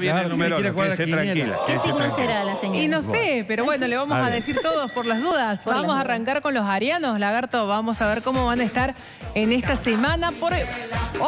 Viene el número 1, quédese tranquila. ¿Qué signo será la señora? Y no sé, pero bueno, le vamos a decir todos por las dudas. Vamos a arrancar con los arianos, Lagarto. Vamos a ver cómo van a estar en esta semana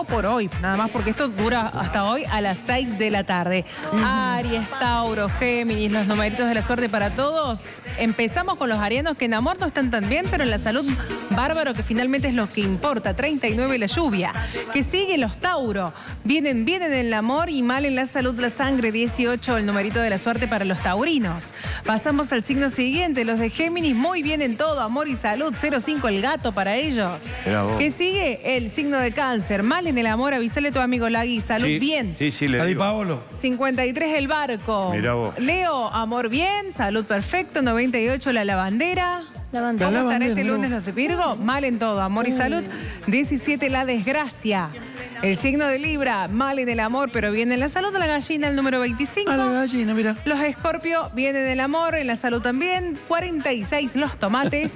por hoy, nada más, porque esto dura hasta hoy a las 6 de la tarde. Aries, Tauro, Géminis, los numeritos de la suerte para todos. Empezamos con los arianos, que en amor no están tan bien, pero en la salud, bárbaro, que finalmente es lo que importa. 39 la lluvia. Que sigue los Tauro. Vienen bien en el amor y mal en la salud, la sangre. 18 el numerito de la suerte para los taurinos. Pasamos al signo siguiente, los de Géminis, muy bien en todo, amor y salud. 05 el gato para ellos. Que sigue el signo de Cáncer, mal en el amor, avísale a tu amigo Lagui, salud sí, bien. Sí, sí, le digo. Paolo. 53 el barco. Mirá vos. Leo, amor bien, salud perfecto. 98 la lavandera. ¿Cómo estará este lunes los de Virgo? Mal en todo, amor y salud. 17 la desgracia. El signo de Libra, mal en el amor, pero bien en la salud. La gallina, el número 25. A la gallina, mira. Los Escorpio, bien en el amor, en la salud también. 46, los tomates.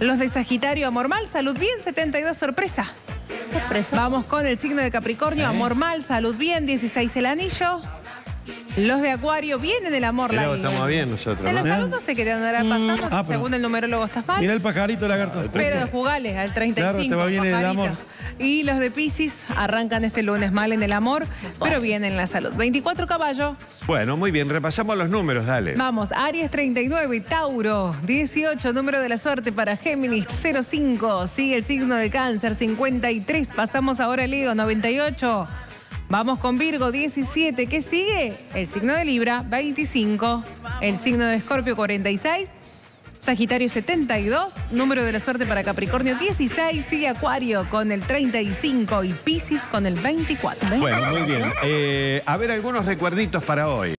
Los de Sagitario, amor mal, salud bien. 72, sorpresa. Sorpresa. Vamos con el signo de Capricornio, amor mal, salud bien. 16, el anillo. Los de Acuario, bien en el amor. Claro, estamos bien nosotros. En la salud no sé qué te andará pasando, según el numerólogo estás mal. Mirá el pajarito, Lagarto. Pero jugales al 35, claro, te va bien en el amor. Y los de Piscis arrancan este lunes mal en el amor, pero bien en la salud. 24 caballos. Bueno, muy bien, repasamos los números, dale. Vamos, Aries 39, Tauro 18, número de la suerte para Géminis 05, sigue el signo de Cáncer 53, pasamos ahora a Leo 98. Vamos con Virgo, 17. ¿Qué sigue? El signo de Libra, 25. El signo de Escorpio, 46. Sagitario, 72. Número de la suerte para Capricornio, 16. Sigue Acuario con el 35 y Piscis con el 24. Bueno, muy bien. A ver algunos recuerditos para hoy.